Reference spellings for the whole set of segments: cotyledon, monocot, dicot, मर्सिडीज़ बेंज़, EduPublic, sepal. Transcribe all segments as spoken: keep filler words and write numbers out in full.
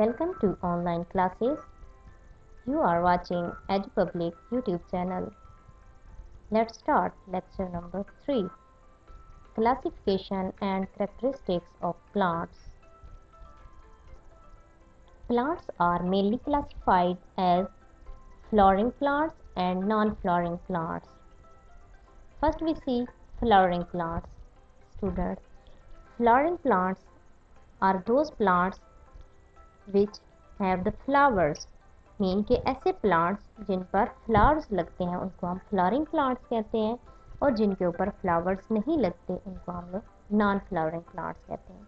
Welcome to online classes. You are watching EduPublic YouTube channel. Let's start lecture number three. Classification and characteristics of plants. Plants are mainly classified as flowering plants and non-flowering plants. First we see flowering plants. Students, flowering plants are those plants which have the flowers. Mean के ऐसे plants जिन पर flowers लगते हैं उनको हम flowering plants कहते हैं, और जिनके ऊपर फ्लावर्स नहीं लगते उनको हम लोग नॉन फ्लावरिंग प्लांट्स कहते हैं.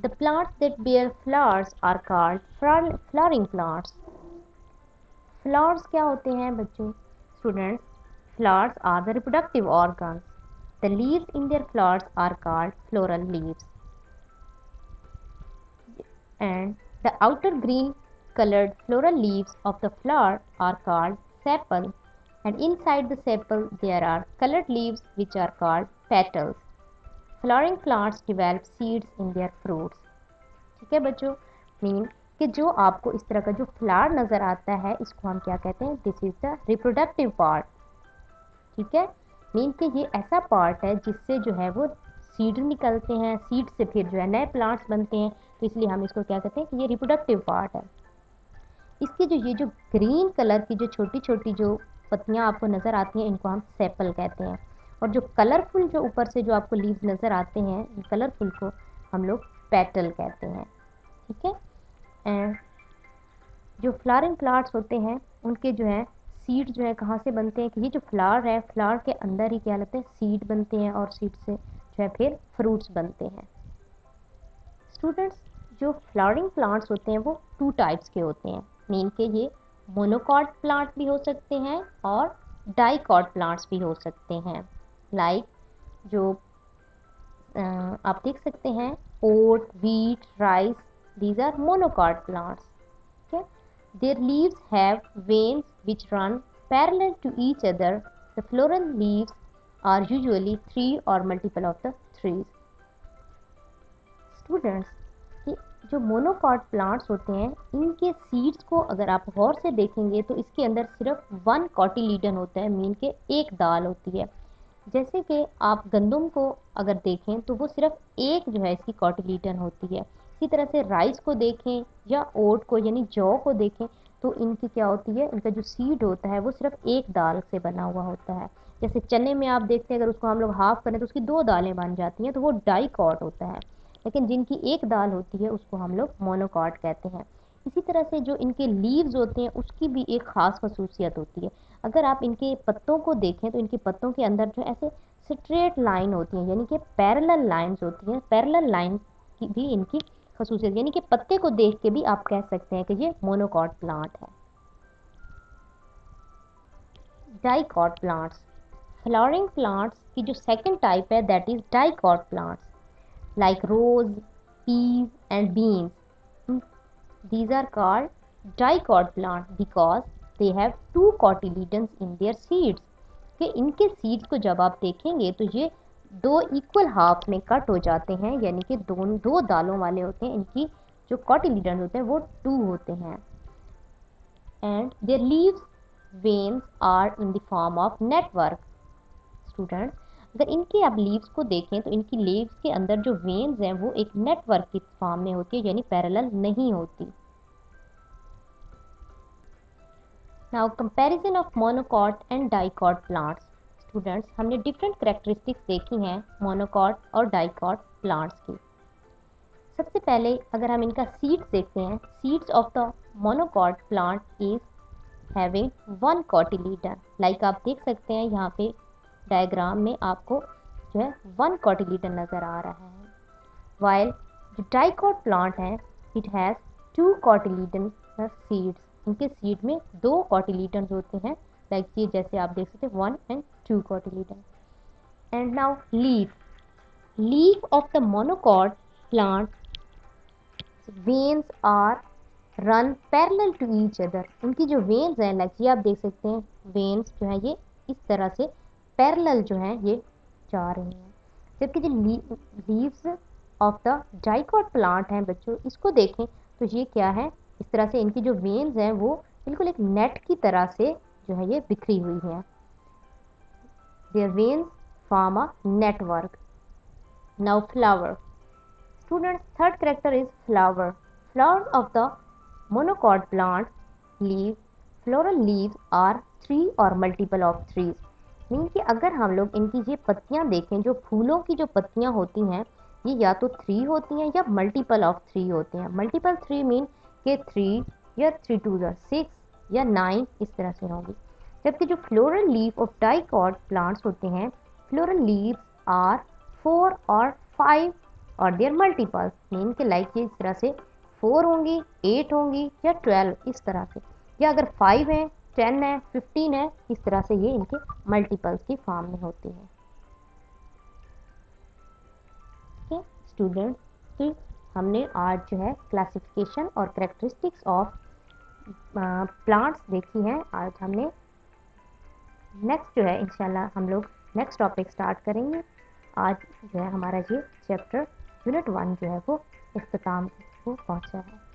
The plants that bear flowers are called flowering plants. Flowers क्या होते हैं बच्चों? Students, flowers are the reproductive organs. The leaves in their flowers are called floral leaves. And the outer green colored floral leaves of the flower are called sepal, and inside the sepal there are colored leaves which are called petals. Flowering plants develop seeds in their fruits. ठीक है बच्चों, mean कि जो आपको इस तरह का जो फ्लावर नज़र आता है इसको हम क्या कहते हैं? This is the reproductive part. ठीक है, मीन कि ये ऐसा पार्ट है जिससे जो है वो सीड निकलते हैं, सीड से फिर जो है नए प्लांट्स बनते हैं, तो इसलिए हम इसको क्या कहते हैं कि ये रिप्रोडक्टिव पार्ट है. इसकी जो ये जो ग्रीन कलर की जो छोटी छोटी जो पत्तियाँ आपको नज़र आती हैं इनको हम सेपल कहते हैं, और जो कलरफुल जो ऊपर से जो आपको लीव्स नज़र आते हैं इन कलरफुल को हम लोग पेटल कहते हैं. ठीक है, एंड जो फ्लावरिंग प्लांट्स होते हैं उनके जो है सीड जो है कहाँ से बनते हैं कि ये जो फ्लावर है फ्लावर के अंदर ही क्या लगते हैं? सीड बनते हैं, और सीड से जो है फिर फ्रूट्स बनते हैं. स्टूडेंट्स, जो फ्लावरिंग प्लांट्स होते हैं वो टू टाइप्स के होते हैं. मीन के ये मोनोकॉट प्लांट भी हो सकते हैं और डाइकॉट प्लांट्स भी हो सकते हैं. लाइक like, जो आ, आप देख सकते हैं oat, wheat, rice, these are monocot plants. ठीक है, their leaves have veins which run parallel to each other. The floral leaves are usually three और multiple of the threes. Students, जो मोनोकॉट प्लांट्स होते हैं इनके सीड्स को अगर आप गौर से देखेंगे तो इसके अंदर सिर्फ वन कॉटिलीडन होता है, मीन के एक दाल होती है. जैसे कि आप गंदम को अगर देखें तो वो सिर्फ एक जो है इसकी कॉटिलीडन होती है. इसी तरह से राइस को देखें या ओट को यानी जौ को देखें तो इनकी क्या होती है, इनका जो सीड होता है वो सिर्फ एक दाल से बना हुआ होता है. जैसे चने में आप देखते हैं अगर उसको हम लोग हाफ करें तो उसकी दो दालें बन जाती हैं, तो वो डाइकॉट होता है. लेकिन जिनकी एक दाल होती है उसको हम लोग मोनोकॉट कहते हैं. इसी तरह से जो इनके लीव्स होते हैं उसकी भी एक ख़ास खसूसियत होती है. अगर आप इनके पत्तों को देखें तो इनके पत्तों के अंदर जो ऐसे स्ट्रेट लाइन होती हैं, यानी कि पैरेलल लाइंस होती हैं. पैरेलल लाइन की भी इनकी खसूसियत, यानी कि पत्ते को देख के भी आप कह सकते हैं कि ये मोनोकॉट प्लांट है. डाइकॉट प्लांट्स, फ्लावरिंग प्लांट्स की जो सेकेंड टाइप है that is dicot plants. Like rose, peas and beans, these are called dicot plant because they have two cotyledons in their seeds. कि इनके seeds को जब आप देखेंगे तो ये दो equal half में कट हो जाते हैं, यानी कि दो दो दालों वाले होते हैं. इनकी जो cotyledons होते हैं वो two होते हैं. And their leaves, veins are in the form of network. Students, अगर इनके आप लीव्स को देखें तो इनकी लीव्स के अंदर जो वेन्स हैं वो एक नेटवर्क की फॉर्म में होती है, यानी पैरेलल नहीं होती. Now comparison of monocot and dicot plants. Students, हमने डिफरेंट कैरेक्टरिस्टिक्स देखी हैं मोनोकॉट और डाइकॉट प्लांट्स की. सबसे पहले अगर हम इनका सीड्स देखते हैं, seeds of the monocot plant is having one cotyledon. Like आप देख सकते हैं यहाँ पे डायग्राम में आपको जो है वन कॉटिलीडन नज़र आ रहा है. वाइल जो डाइकॉट प्लांट है it has two cotyledon seeds. इनके सीड में दो कॉटिलीडन होते हैं. लाइक ये जैसे आप देख सकते हैं one and two cotyledon. And now leaf, leaf of the monocot plant veins are run parallel to each other. इनकी जो वेन्स हैं लाइक ये आप देख सकते हैं वेन्स जो है ये इस तरह से पैरेलल जो हैं ये जा रही हैं. जबकि जो leaves of the dicot plant हैं बच्चों इसको देखें तो ये क्या है, इस तरह से इनकी जो वेन्स हैं वो बिल्कुल एक नेट की तरह से जो है ये बिखरी हुई हैं। There veins form a network. Now flower. Students, third character is flower. Flowers of the monocot plant leaves, floral leaves are three or multiple of three। Mean कि अगर हम लोग इनकी ये पत्तियाँ देखें, जो फूलों की जो पत्तियाँ होती हैं ये या तो थ्री होती हैं या मल्टीपल ऑफ थ्री होती हैं। मल्टीपल थ्री मीन के थ्री या थ्री टू या सिक्स या नाइन इस तरह से होंगी। जबकि जो floral leaf of dicot plants होते हैं, फ्लोरल लीव्स आर फोर और फाइव और देयर मल्टीपल्स, मीन के लाइक ये इस तरह से फोर होंगी, एट होंगी या ट्वेल्व इस तरह से, या अगर फाइव है, टेन है, फिफ्टीन है, इस तरह से ये इनके मल्टीपल्स की फॉर्म में होती है। ओके स्टूडेंट्स, तो हमने आज जो है क्लासिफिकेशन और कैरेक्टरिस्टिक्स ऑफ प्लांट्स देखी हैं। आज हमने नेक्स्ट जो है इंशाल्लाह हम लोग नेक्स्ट टॉपिक स्टार्ट करेंगे। आज जो है हमारा ये चैप्टर यूनिट वन जो है वो इख्तिताम को पहुँचा है।